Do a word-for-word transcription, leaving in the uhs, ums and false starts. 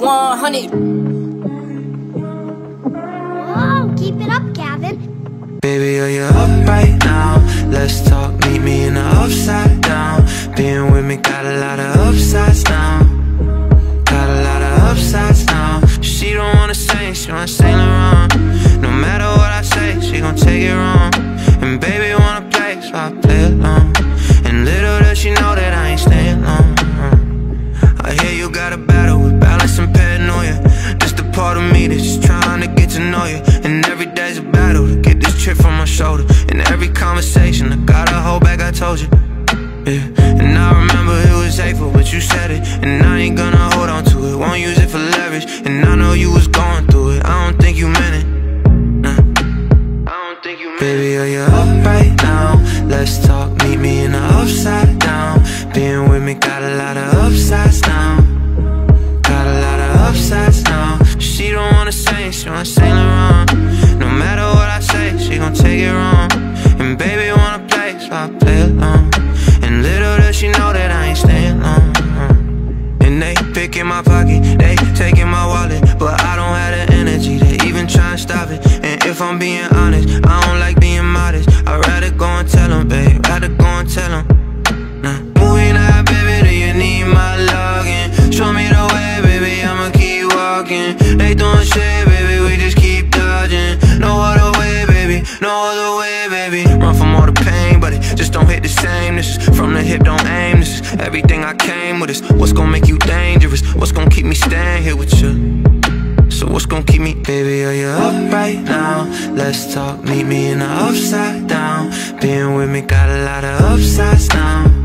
one hundred. Whoa, keep it up, Gavin. Baby, are you up right now? Let's talk, meet me in the upside down. Being with me got a lot of upsides now. Got a lot of upsides now. She don't wanna sing, she wanna sing around. No matter what I say, she gon' take it wrong. And baby wanna play, so I play along. And little does she know that I ain't staying long. I hear you got a battle with balance and paranoia. Just a part of me that's just trying to get to know you. And every day's a battle to get this chip from my shoulder. In every conversation, I gotta hold back, I told you. Yeah. And I remember it was hateful, but you said it. And I ain't gonna hold on to it, won't use it for leverage. And I know you was going through it, I don't think you meant it. Nah. I don't think you meant it. Baby, are you up right now? Let's talk, meet me in the upside down. Being with me got a lot of upsides now. Got a lot of upsides now. She don't wanna sing, she wanna sing around. No matter what I say, she gon' take it wrong. And baby wanna play, so I play along. And little does she know that I ain't staying long. And they picking my pocket, they taking my wallet, but I don't have the energy to even try and stop it. And if I'm being honest, I don't like being modest. I'd rather go and tell them, babe, rather go and tell them. Show me the way, baby, I'ma keep walking. They throwing shade, baby, we just keep dodging. No other way, baby, no other way, baby. Run from all the pain, but it just don't hit the same. This is from the hip, don't aim. This is everything I came with. This what's gonna make you dangerous? What's gonna keep me staying here with you? So what's gonna keep me? Baby, are you up right now? Let's talk, meet me in the upside down. Being with me got a lot of upsides now.